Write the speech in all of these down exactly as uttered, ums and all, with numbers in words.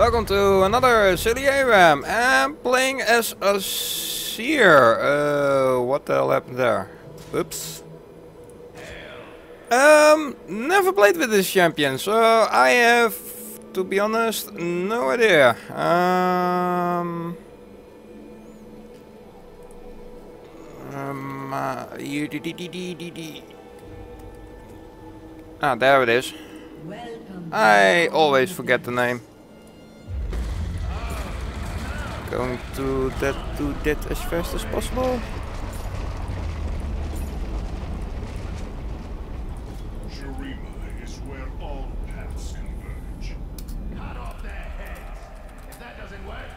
Welcome to another silly ARAM. I'm playing as Azir. Uh, what the hell happened there? Oops. Um, never played with this champion, so I have, to be honest, no idea. Um... Um, uh, ah, there it is. I always forget the name. Going to that, do that as fast as possible. Shurima is where all paths converge. Cut off their heads. If that doesn't work,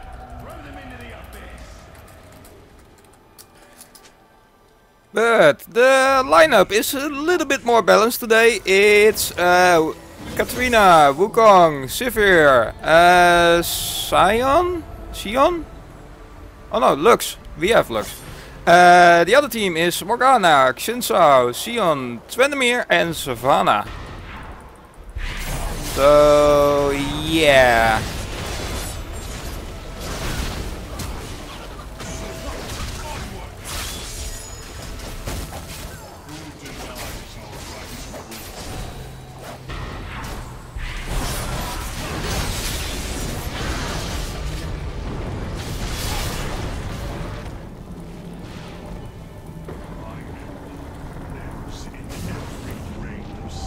throw them into the abyss. But the lineup is a little bit more balanced today. It's uh, Katarina, Wukong, Sivir, uh, Sion. Sion? Oh no, Lux. We have Lux. Uh, the other team is Morgana, Xin Zhao, Sion, Twendemir and Savannah. So, yeah.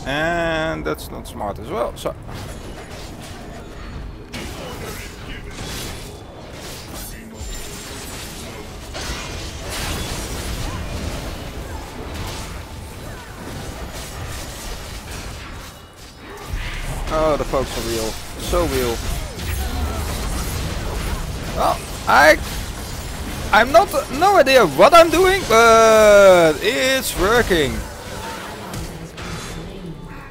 And that's not smart as well, so... Oh, the folks are real. So real. Well, I... I'm not... no idea what I'm doing, but... it's working.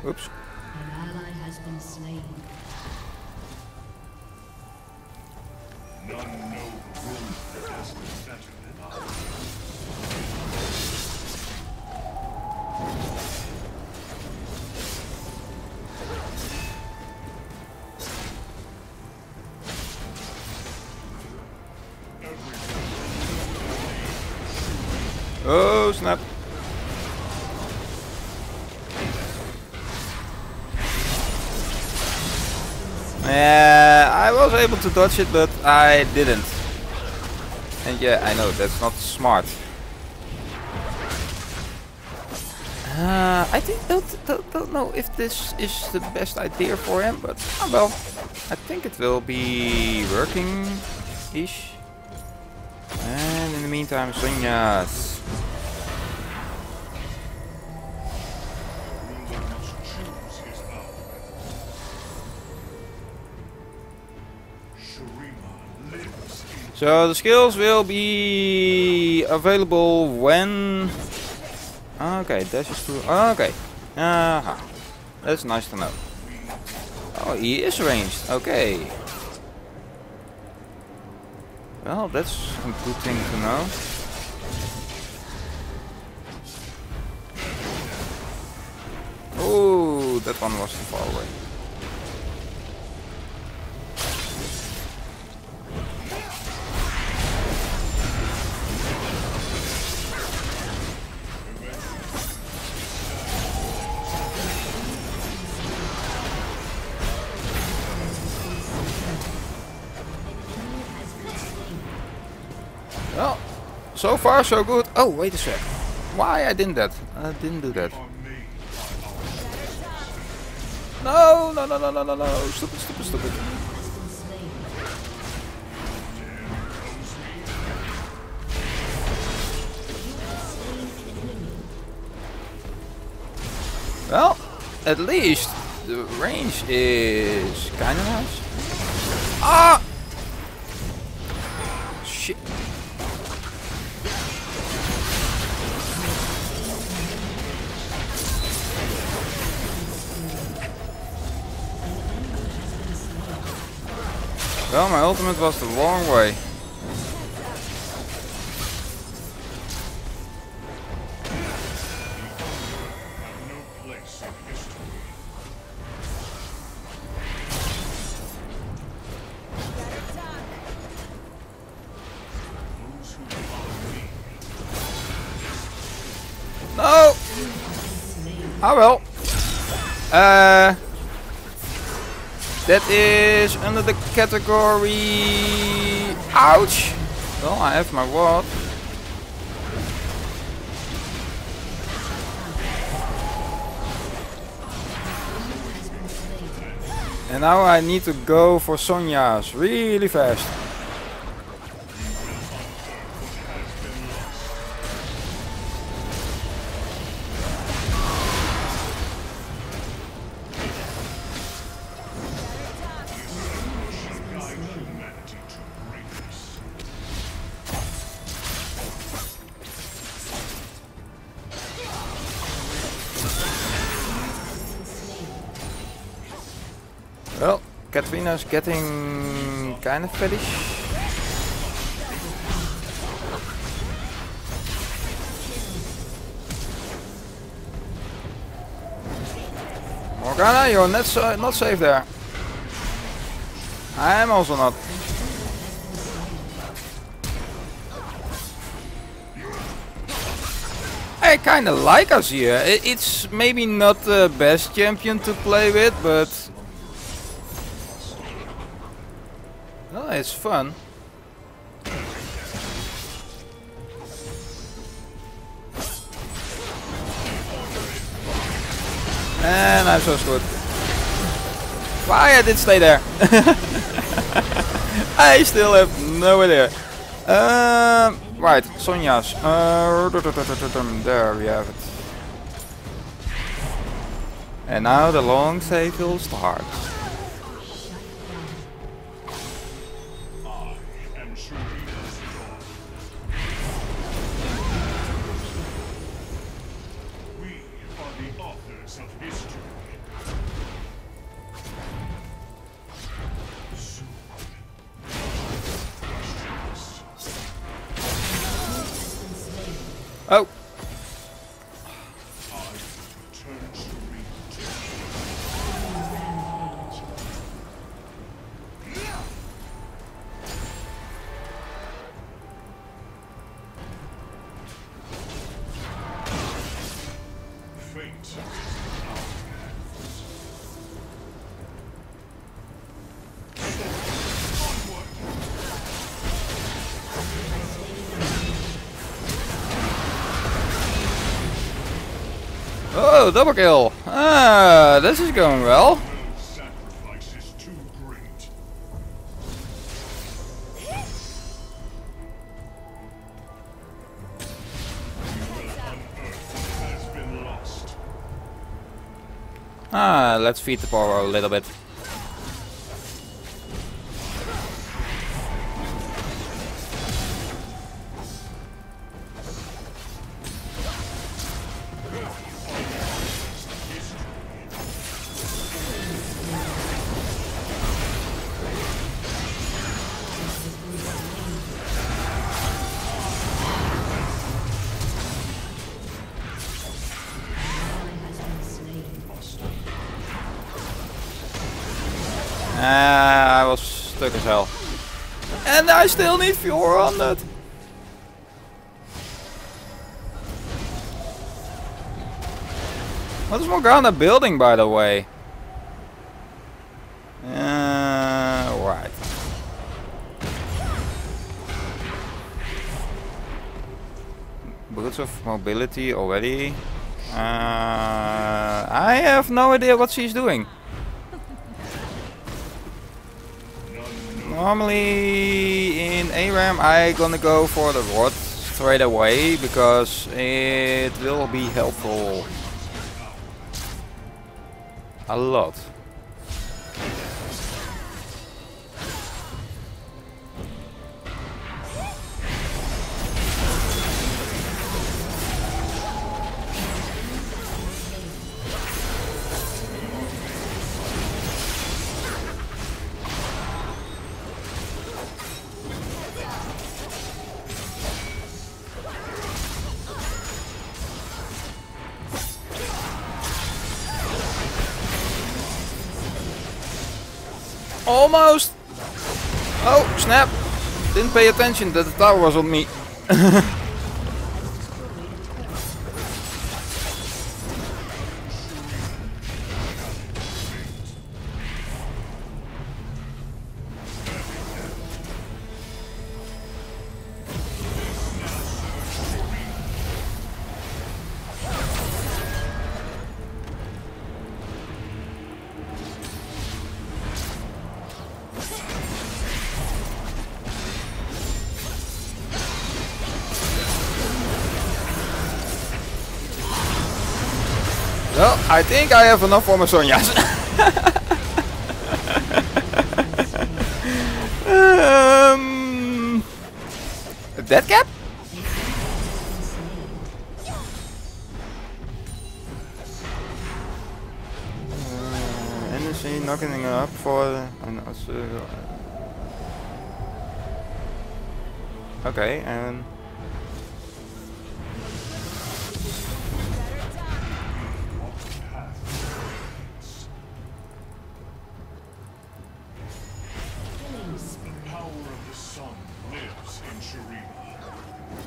Oops. An ally has been slain. None know room that has been better than us. Oh, snap. Yeah, I was able to dodge it, but I didn't. And yeah, I know, that's not smart. Uh, I think don't, don't, don't know if this is the best idea for him, but oh well. I think it will be working-ish. And in the meantime, Zhonya's. So the skills will be available when... Okay, dash is through... Okay. Aha. That's nice to know. Oh, he is ranged. Okay. Well, that's a good thing to know. Oh, that one was too far away. Well, so far so good. Oh, wait a sec. Why I didn't that? I didn't do that. No, no, no, no, no, no, no. Stupid, stupid, stupid. Well, at least the range is kind of nice. Ah! Shit. Well, my ultimate was the wrong way. Ah well. Uh, that is under the category... Ouch! Well, I have my ward. And now I need to go for Zhonya's really fast. Well, Katarina's getting kind of fetish. Morgana, you're not, uh, not safe there. I am also not. I kind of like Azir. It's maybe not the best champion to play with, but... Oh, it's fun. And I'm so screwed. Why I did stay there? I still have no idea. Um, right, Zhonya's. Uh, there we have it. And now the long save will start. Oh! Oh, double kill! Ah, this is going well. Ah, let's feed the power a little bit. Ah, uh, I was stuck as hell. And I still need four hundred! What is Morgana building, by the way? Uh, right. Boots of mobility already. Uh, I have no idea what she's doing. Normally in ARAM I gonna go for the rod straight away because it will be helpful a lot. Almost! Oh, snap! Didn't pay attention that the tower was on me. Well, I think I have enough for my Zhonya's. um, a dead cap? Uh, energy knocking up for an Azir. Okay, and...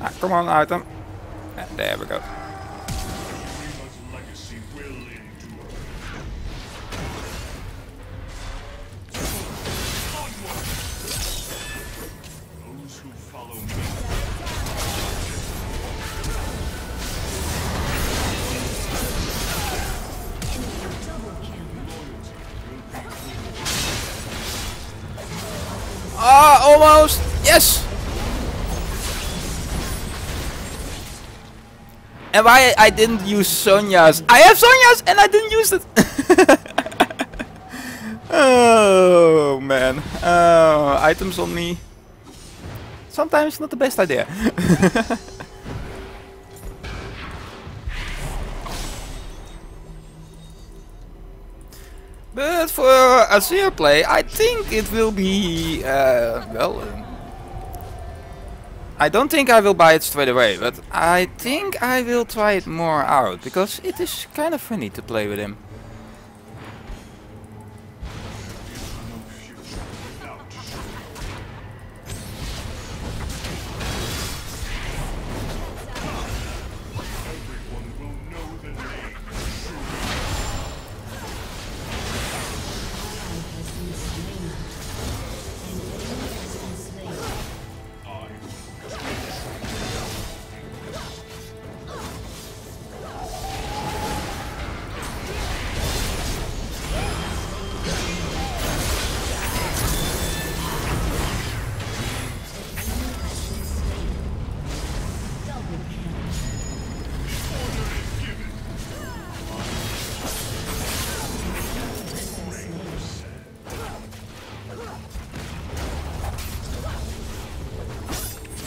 Ah, come on, item. And there we go. Ah, almost! Yes! And why I didn't use Zhonya's? I have Zhonya's and I didn't use it! Oh man. Oh, items on me. Sometimes not the best idea. But for Azir play, I think it will be... Uh, well... Um, I don't think I will buy it straight away, but I think I will try it more out, because it is kind of funny to play with him.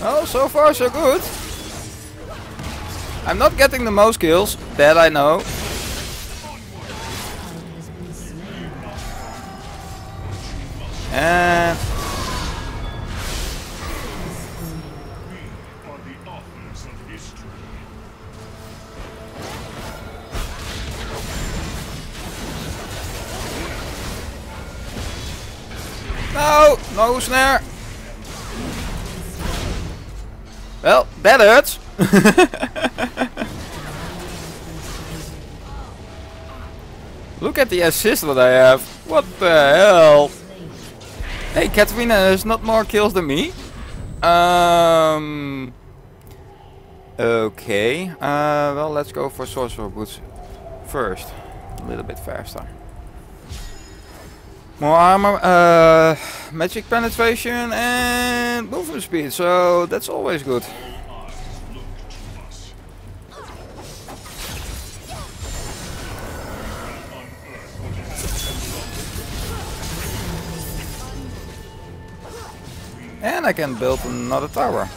Oh, so far so good. I'm not getting the most kills, that I know. And... No, no snare. Well, that hurts! Look at the assist that I have. What the hell? Hey, Katarina has not more kills than me. Um. Okay. Uh, well, let's go for Sorcerer Boots first. A little bit faster. More armor, uh, magic penetration and movement speed, so that's always good. And I can build another tower.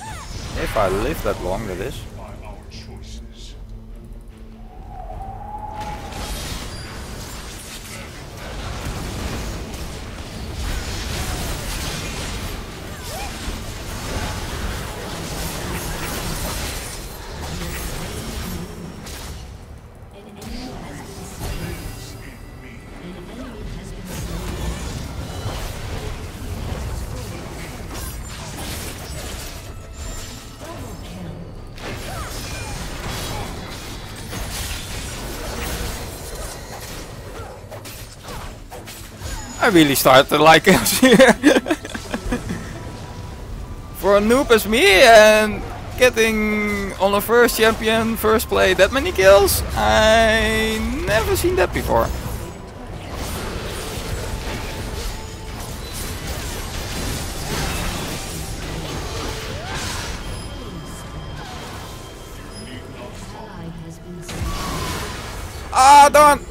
If I live that long, that is. I really started to like us here. For a noob as me and getting on a first champion, first play that many kills, I never seen that before. Ah, don't!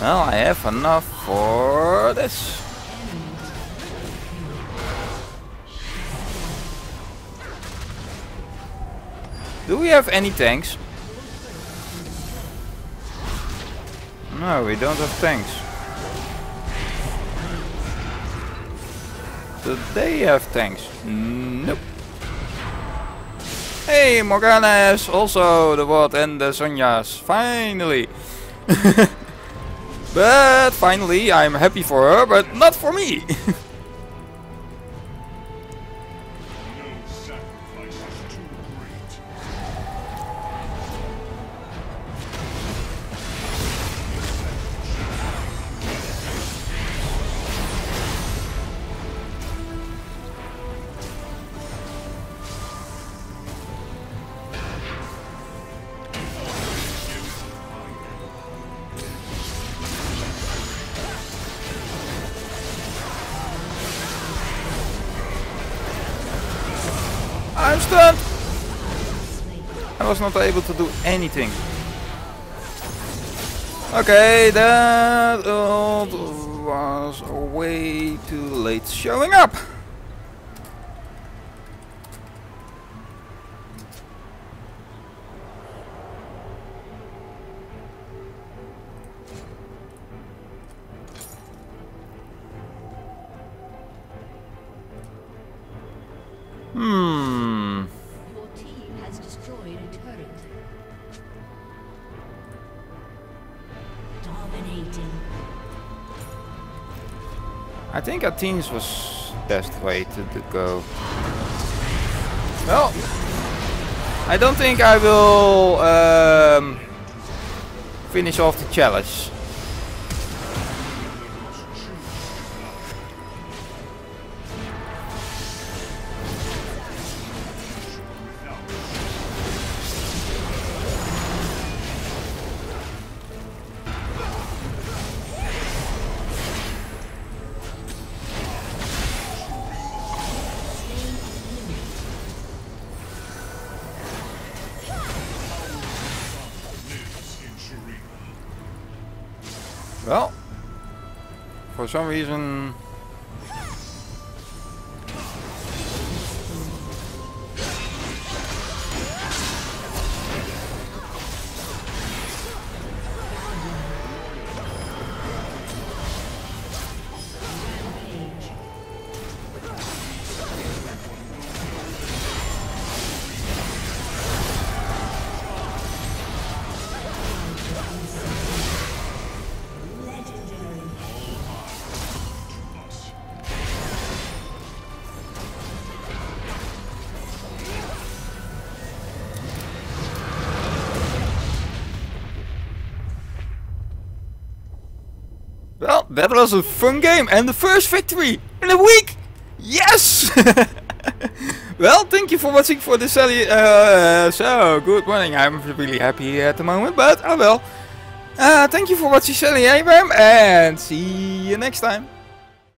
Well, I have enough for this. Do we have any tanks? No, we don't have tanks. Do they have tanks? Nope. Hey, Morgana has also the ward and the Zhonya's. Finally. But finally, I'm happy for her, but not for me. I was not able to do anything. Okay, that was way too late showing up. I think Athene's was the best way to, to go. Well, I don't think I will um, finish off the challenge. Well, for some reason, well, that was a fun game and the first victory in a week! Yes! Well, thank you for watching for this Sally. Uh, so, good morning. I'm really happy at the moment, but oh well. Uh, thank you for watching Sally ARAM, and see you next time.